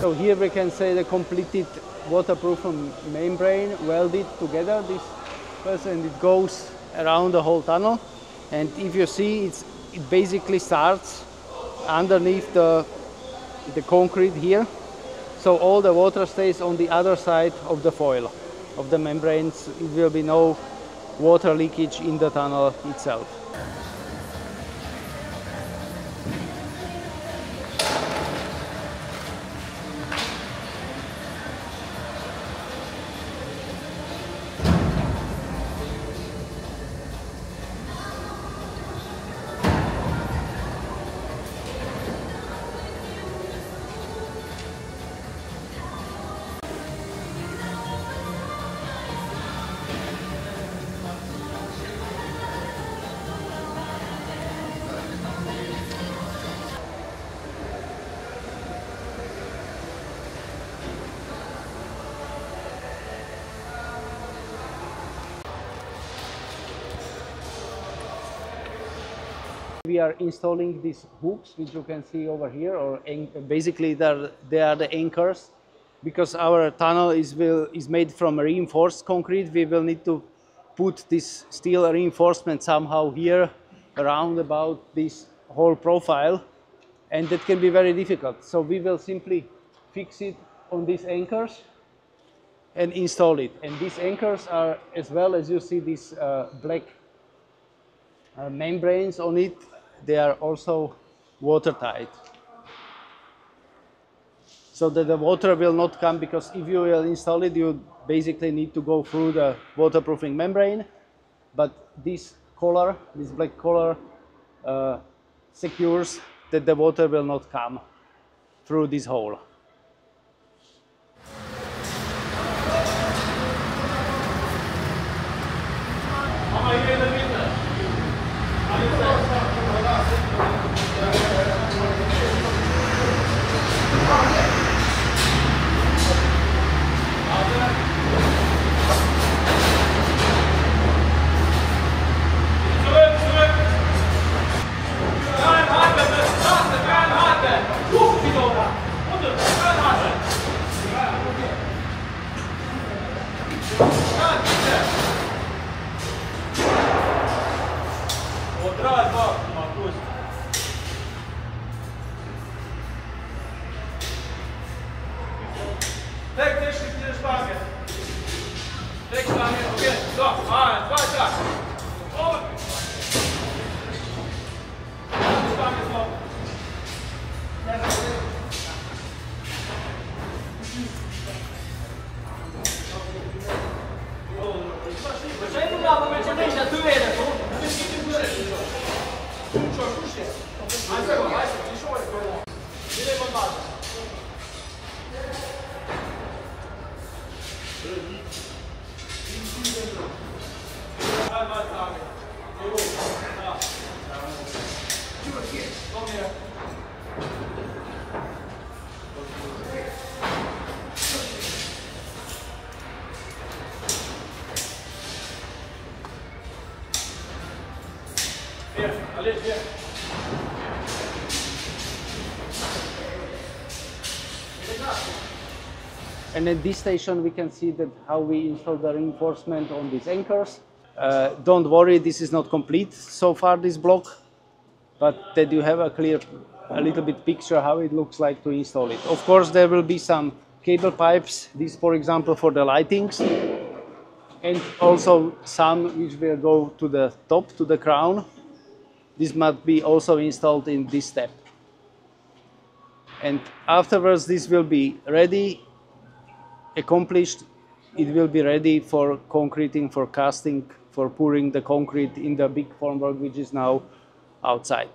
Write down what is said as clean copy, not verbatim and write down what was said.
So here we can say the completed waterproof membrane welded together, this person, and it goes around the whole tunnel. And if you see, it basically starts underneath the concrete here. So all the water stays on the other side of the foil, of the membranes. It will be no water leakage in the tunnel itself. We are installing these hooks, which you can see over here, or basically they are the anchors, because our tunnel is made from reinforced concrete. We will need to put this steel reinforcement somehow here around about this whole profile, and that can be very difficult. So we will simply fix it on these anchors and install it. And these anchors are, as well as you see these black membranes on it, they are also watertight, so that the water will not come, because if you will install it, you basically need to go through the waterproofing membrane. But this collar, this black collar, secures that the water will not come through this hole. And at this station we can see that how we install the reinforcement on these anchors. Don't worry, this is not complete so far, this block, but that you have a little bit picture how it looks like to install it. Of course there will be some cable pipes, these for example for the lightings, and also some which will go to the top, to the crown. This must be also installed in this step. And afterwards this will be ready. Accomplished, it will be ready for concreting, for casting, for pouring the concrete in the big formwork, which is now outside.